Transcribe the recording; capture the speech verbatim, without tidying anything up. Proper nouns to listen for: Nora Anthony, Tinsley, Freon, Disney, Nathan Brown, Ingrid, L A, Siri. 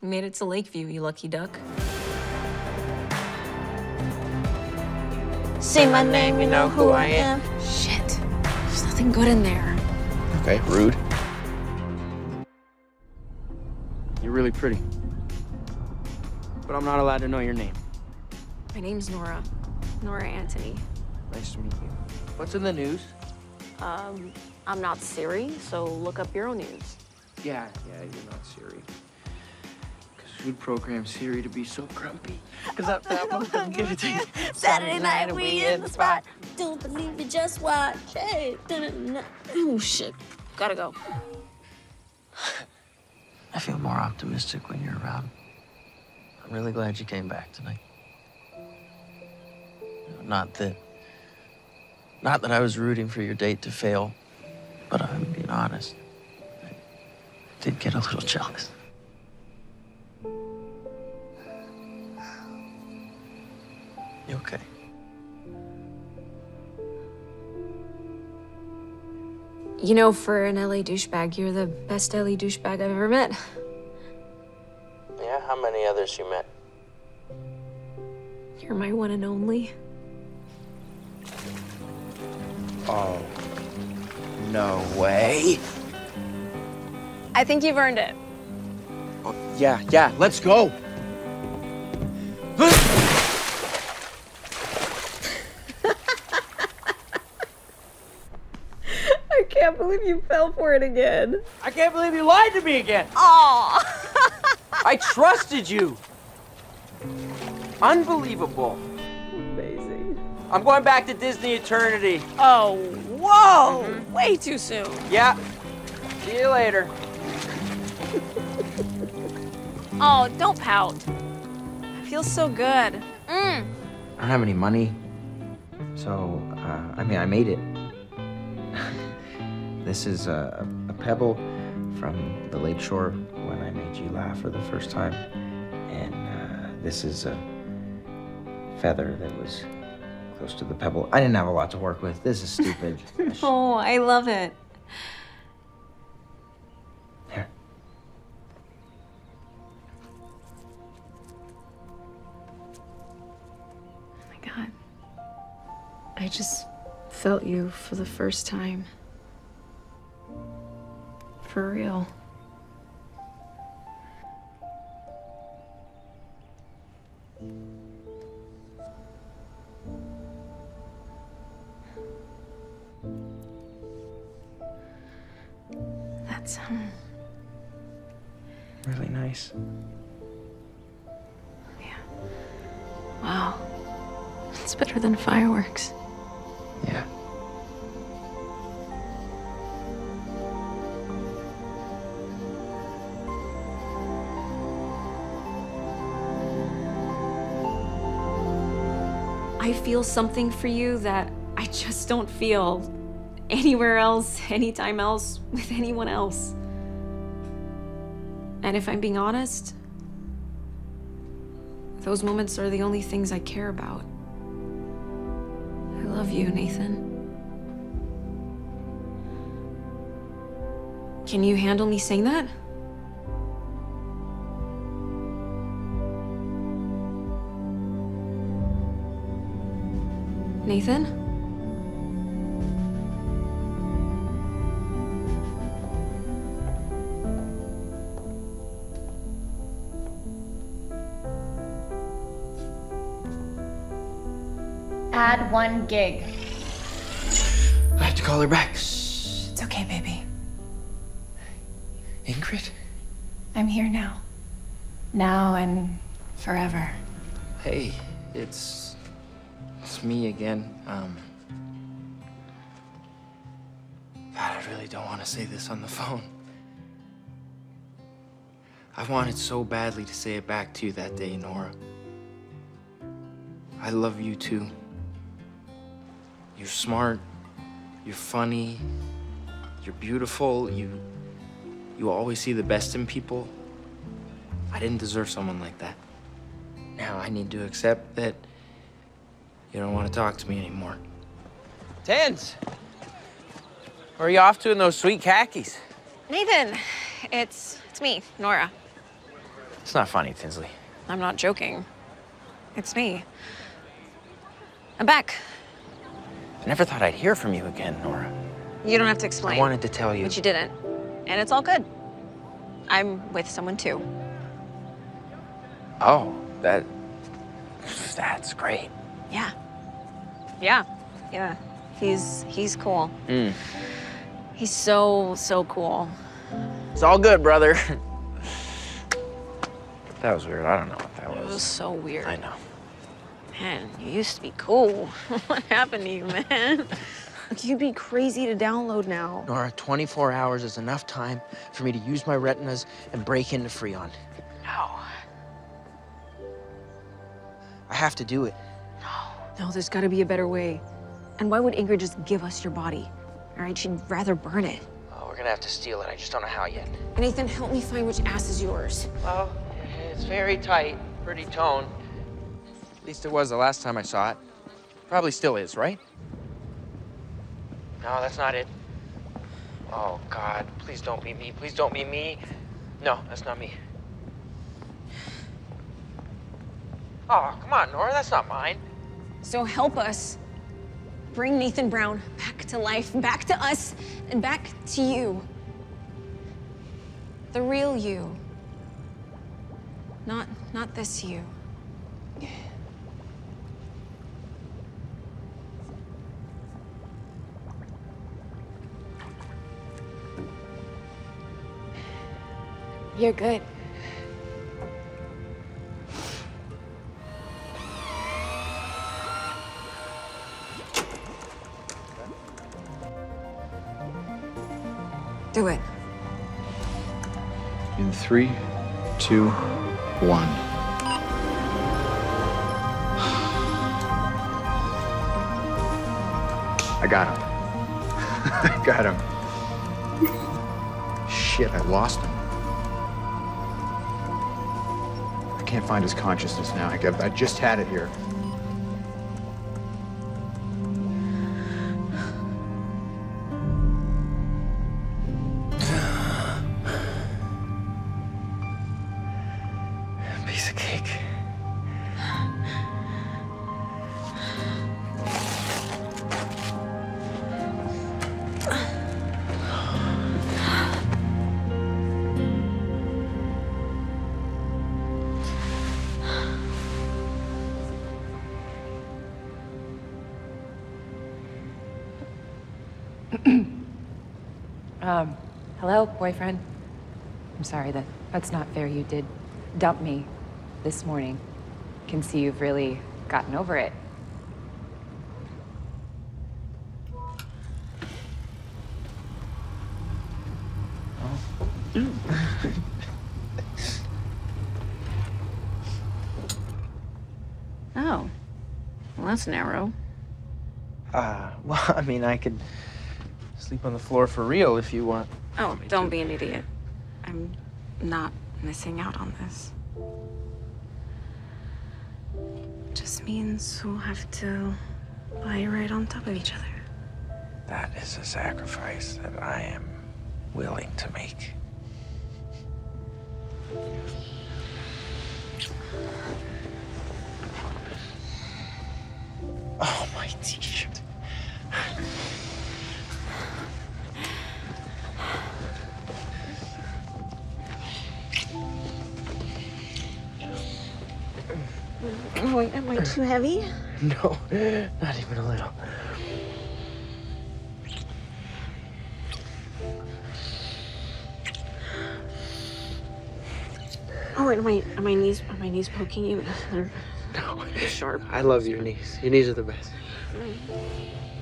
You made it to Lakeview, you lucky duck. Say my name, you know who I am. Shit. There's nothing good in there. Okay, rude. You're really pretty. But I'm not allowed to know your name. My name's Nora. Nora Anthony. Nice to meet you. What's in the news? Um, I'm not Siri, so look up your own news. Yeah, yeah, you're not Siri. Because who'd program Siri to be so grumpy? Because that fat one doesn't give it to you. Saturday night, we in the spot. Don't believe it, just watch. Hey, oh, shit. Gotta go. I feel more optimistic when you're around. I'm really glad you came back tonight. Not that... Not that I was rooting for your date to fail, but I'm being honest. I did get a little jealous. You okay? You know, for an L A douchebag, you're the best L A douchebag I've ever met. Yeah, how many others you met? You're my one and only. Oh, no way. I think you've earned it. Oh, yeah, yeah, let's go. I can't believe you fell for it again. I can't believe you lied to me again. Aw. I trusted you. Unbelievable. I'm going back to Disney Eternity. Oh, whoa! Mm-hmm. Way too soon. Yeah. See you later. Oh, don't pout. I feel so good. Mm. I don't have any money, so uh, I mean, I made it. This is a, a pebble from the lake shore when I made you laugh for the first time, and uh, this is a feather that was close to the pebble. I didn't have a lot to work with. This is stupid. Oh, I love it. Here. Oh my God. I just felt you for the first time. For real. It's um, really nice. Yeah. Wow. It's better than fireworks. Yeah. I feel something for you that I just don't feel anywhere else, anytime else, with anyone else. And if I'm being honest, those moments are the only things I care about. I love you, Nathan. Can you handle me saying that? Nathan? Add one gig. I have to call her back. Shh, it's okay, baby. Ingrid? I'm here now. Now and forever. Hey, it's... it's me again. Um... God, I really don't want to say this on the phone. I wanted so badly to say it back to you that day, Nora. I love you, too. You're smart, you're funny, you're beautiful, you you always see the best in people. I didn't deserve someone like that. Now I need to accept that you don't want to talk to me anymore. Tans, where are you off to in those sweet khakis? Nathan, it's, it's me, Nora. It's not funny, Tinsley. I'm not joking. It's me. I'm back. I never thought I'd hear from you again, Nora. You don't have to explain. I wanted to tell you. But you didn't. And it's all good. I'm with someone, too. Oh, that... that's great. Yeah. Yeah. Yeah. He's... he's cool. Mm. He's so, so cool. It's all good, brother. That was weird. I don't know what that was. It was so weird. I know. Man, you used to be cool. What happened to you, man? Look, you'd be crazy to download now. Nora, twenty-four hours is enough time for me to use my retinas and break into Freon. No. I have to do it. No. No, there's got to be a better way. And why would Ingrid just give us your body? All right, she'd rather burn it. Oh, we're going to have to steal it. I just don't know how yet. Nathan, help me find which ass is yours. Well, it's very tight, pretty toned. At least it was the last time I saw it. Probably still is, right? No, that's not it. Oh, God, please don't be me. Please don't be me. No, that's not me. Oh, come on, Nora, that's not mine. So help us bring Nathan Brown back to life, back to us, and back to you. The real you. Not, not this you. You're good. Do it. In three, two, one. I got him. I got him. Shit, I lost him. I can't find his consciousness now. I, I just had it here. Piece of cake. um, hello, boyfriend. I'm sorry, that that's not fair. You did dump me this morning. I can see you've really gotten over it. Oh. Oh. Well, that's narrow. Uh, well, I mean, I could... sleep on the floor for real if you want. Oh, don't be an idiot. I'm not missing out on this. It just means we'll have to lie right on top of each other. That is a sacrifice that I am willing to make. Oh, my t-shirt. Wait, am I too heavy? No, not even a little. Oh, and my are my knees are my knees poking you? They're no, sharp. I love your knees. Your knees are the best. Mm.